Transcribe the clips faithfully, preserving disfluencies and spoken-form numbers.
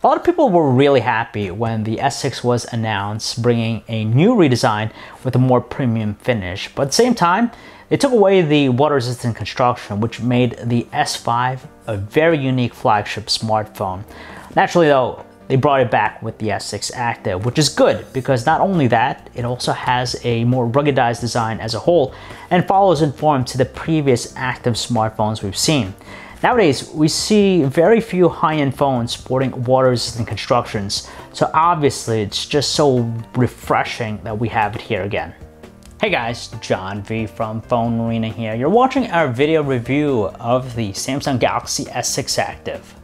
A lot of people were really happy when the S six was announced, bringing a new redesign with a more premium finish, but at the same time, they took away the water-resistant construction, which made the S five a very unique flagship smartphone. Naturally though, they brought it back with the S six Active, which is good because not only that, it also has a more ruggedized design as a whole and follows in form to the previous Active smartphones we've seen. Nowadays, we see very few high-end phones sporting water-resistant constructions, so obviously it's just so refreshing that we have it here again. Hey guys, John V from Phone Arena here. You're watching our video review of the Samsung Galaxy S six Active.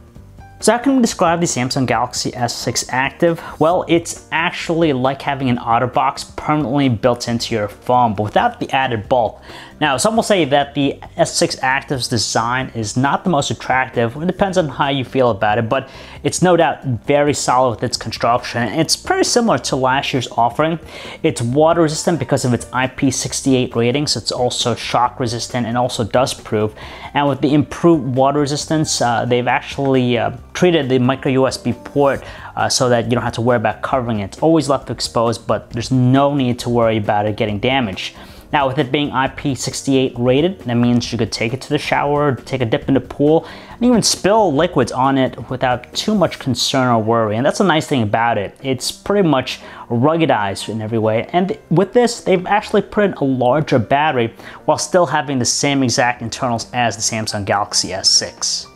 So how can we describe the Samsung Galaxy S six Active? Well, it's actually like having an OtterBox permanently built into your phone, but without the added bulk. Now, some will say that the S six Active's design is not the most attractive. It depends on how you feel about it, but it's no doubt very solid with its construction. It's pretty similar to last year's offering. It's water resistant because of its I P six eight rating, so it's also shock resistant and also dustproof. And with the improved water resistance, uh, they've actually uh, treated the micro U S B port uh, so that you don't have to worry about covering it. It's always left exposed, but there's no need to worry about it getting damaged. Now, with it being I P six eight rated, that means you could take it to the shower, take a dip in the pool, and even spill liquids on it without too much concern or worry. And that's a nice thing about it. It's pretty much ruggedized in every way. And with this, they've actually put in a larger battery while still having the same exact internals as the Samsung Galaxy S six.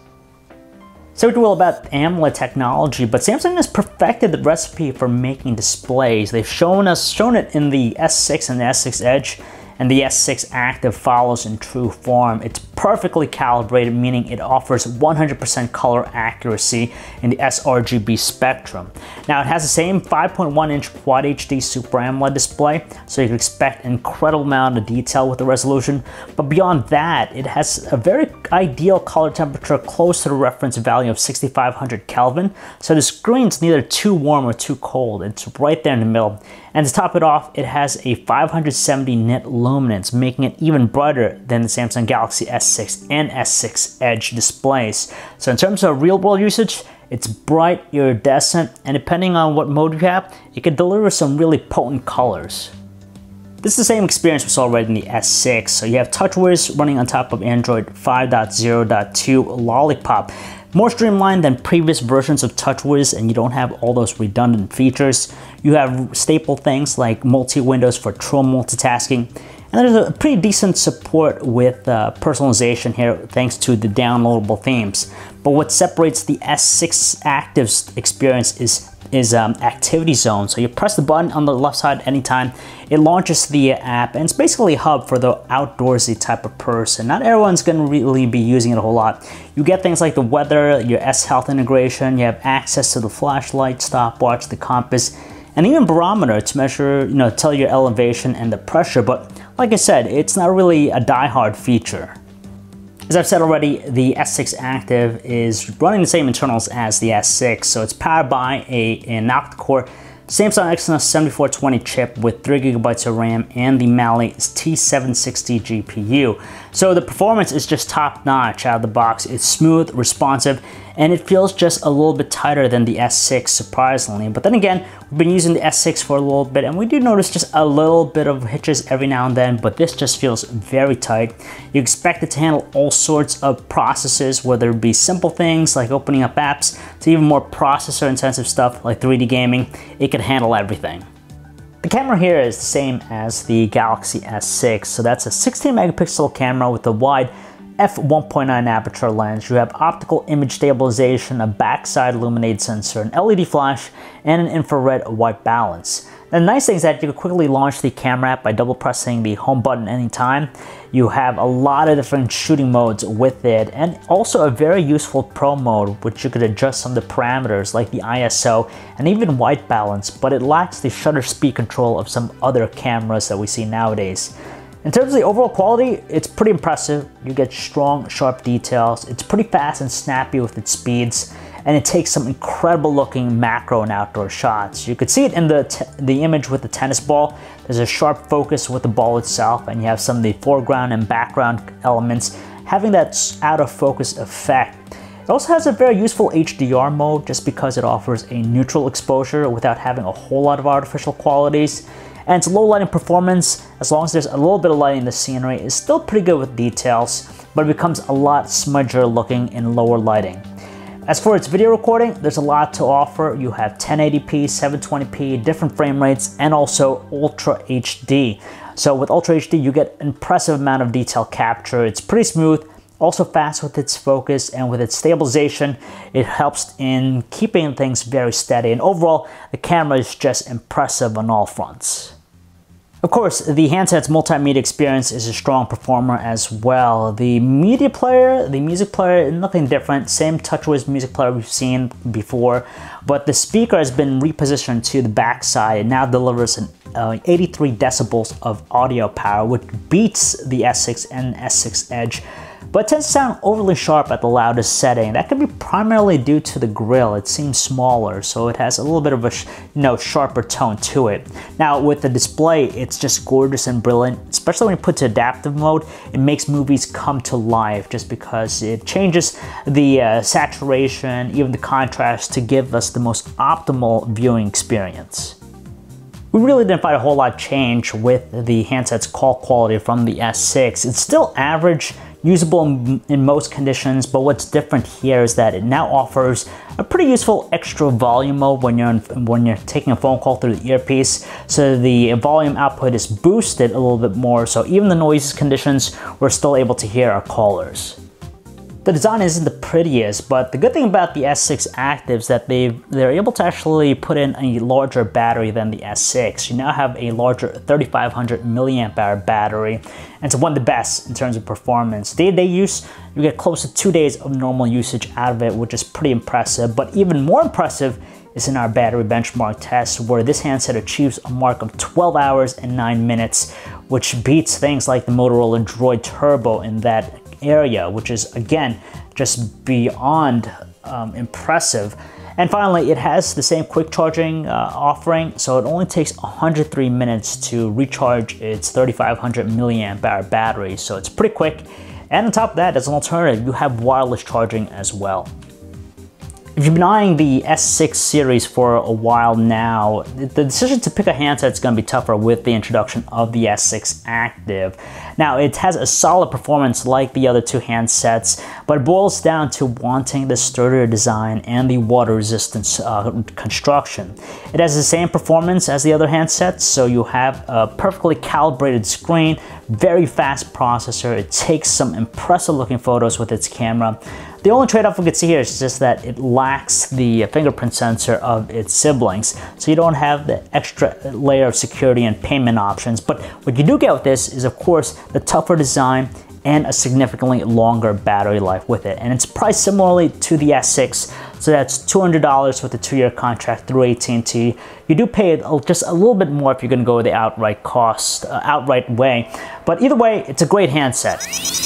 So we do all about AMOLED technology, but Samsung has perfected the recipe for making displays. They've shown us, shown it in the S six and the S six Edge, and the S six Active follows in true form. It's perfectly calibrated, meaning it offers one hundred percent color accuracy in the sRGB spectrum. Now, it has the same five point one inch Quad H D Super AMOLED display, so you can expect an incredible amount of detail with the resolution. But beyond that, it has a very ideal color temperature close to the reference value of sixty-five hundred Kelvin, so the screen's neither too warm or too cold. It's right there in the middle. And to top it off, it has a five hundred seventy nit luminance, making it even brighter than the Samsung Galaxy S six and S six Edge displays. So in terms of real-world usage, it's bright, iridescent, and depending on what mode you have, it can deliver some really potent colors. This is the same experience we saw right in the S six. So you have TouchWiz running on top of Android five point oh point two Lollipop. More streamlined than previous versions of TouchWiz, and you don't have all those redundant features. You have staple things like multi-windows for true multitasking. And there's a pretty decent support with uh, personalization here thanks to the downloadable themes. But what separates the S six Active's experience is is um, activity zone. So you press the button on the left side anytime, it launches the app, and it's basically a hub for the outdoorsy type of person. Not everyone's gonna really be using it a whole lot. You get things like the weather, your S-Health integration, you have access to the flashlight, stopwatch, the compass, and even barometer to measure, you know, tell your elevation and the pressure. But like I said, it's not really a die-hard feature. As I've said already, the S six Active is running the same internals as the S six, so it's powered by a, an octa-core Samsung Exynos seventy-four twenty chip with three gigabytes of RAM and the Mali T seven sixty G P U. So the performance is just top-notch out of the box. It's smooth, responsive, and it feels just a little bit tighter than the S six, surprisingly. But then again, we've been using the S six for a little bit, and we do notice just a little bit of hitches every now and then, but this just feels very tight. You expect it to handle all sorts of processes, whether it be simple things like opening up apps, to even more processor-intensive stuff like three D gaming. It can handle everything. The camera here is the same as the Galaxy S six, so that's a sixteen megapixel camera with a wide f one point nine aperture lens. You have optical image stabilization, a backside illuminated sensor, an L E D flash, and an infrared white balance. The nice thing is that you can quickly launch the camera app by double pressing the home button anytime. You have a lot of different shooting modes with it, and also a very useful pro mode, which you could adjust some of the parameters like the I S O and even white balance, but it lacks the shutter speed control of some other cameras that we see nowadays. In terms of the overall quality, it's pretty impressive. You get strong, sharp details. It's pretty fast and snappy with its speeds, and it takes some incredible looking macro and outdoor shots. You could see it in the, the image with the tennis ball. There's a sharp focus with the ball itself, and you have some of the foreground and background elements having that out of focus effect. It also has a very useful H D R mode just because it offers a neutral exposure without having a whole lot of artificial qualities. And its low lighting performance, as long as there's a little bit of light in the scenery, is still pretty good with details, but it becomes a lot smudger looking in lower lighting. As for its video recording, there's a lot to offer. You have ten eighty p, seven twenty p, different frame rates, and also Ultra H D. So with Ultra H D, you get an impressive amount of detail capture. It's pretty smooth, also fast with its focus, and with its stabilization, it helps in keeping things very steady. And overall, the camera is just impressive on all fronts. Of course, the handset's multimedia experience is a strong performer as well. The media player, the music player, nothing different. Same TouchWiz music player we've seen before, but the speaker has been repositioned to the backside and now delivers an uh, eighty-three decibels of audio power, which beats the S six and S six Edge, but tends to sound overly sharp at the loudest setting. That could be primarily due to the grille. It seems smaller, so it has a little bit of a sh you know, sharper tone to it. Now, with the display, it It's just gorgeous and brilliant, especially when you put to adaptive mode. It makes movies come to life just because it changes the uh, saturation, even the contrast, to give us the most optimal viewing experience. We really didn't find a whole lot of change with the handset's call quality from the S six. It's still average, usable in, in most conditions, but what's different here is that it now offers a pretty useful extra volume mode when you're in, when you're taking a phone call through the earpiece. So the volume output is boosted a little bit more, so even the noisiest conditions, we're still able to hear our callers. The design isn't the prettiest, but the good thing about the S six Active is that they've, they're able to actually put in a larger battery than the S six. You now have a larger thirty-five hundred milliamp hour battery, and it's one of the best in terms of performance. Day-to-day use, you get close to two days of normal usage out of it, which is pretty impressive, but even more impressive is in our battery benchmark test, where this handset achieves a mark of twelve hours and nine minutes, which beats things like the Motorola Droid Turbo in that area, which is again just beyond um, impressive. And finally, it has the same quick charging uh, offering, so it only takes one hundred three minutes to recharge its thirty-five hundred milliamp hour battery, so it's pretty quick. And on top of that, as an alternative, you have wireless charging as well. If you've been eyeing the S six series for a while now, the decision to pick a handset is going to be tougher with the introduction of the S six Active. Now, it has a solid performance like the other two handsets, but it boils down to wanting the sturdier design and the water resistance uh, construction. It has the same performance as the other handsets, so you have a perfectly calibrated screen, very fast processor. It takes some impressive looking photos with its camera. The only trade-off we could see here is just that it lacks the fingerprint sensor of its siblings, so you don't have the extra layer of security and payment options. But what you do get with this is, of course, the tougher design and a significantly longer battery life with it. And it's priced similarly to the S six, so that's two hundred dollars with a two-year contract through A T and T. You do pay just a little bit more if you're going to go the outright cost, uh, outright way. But either way, it's a great handset.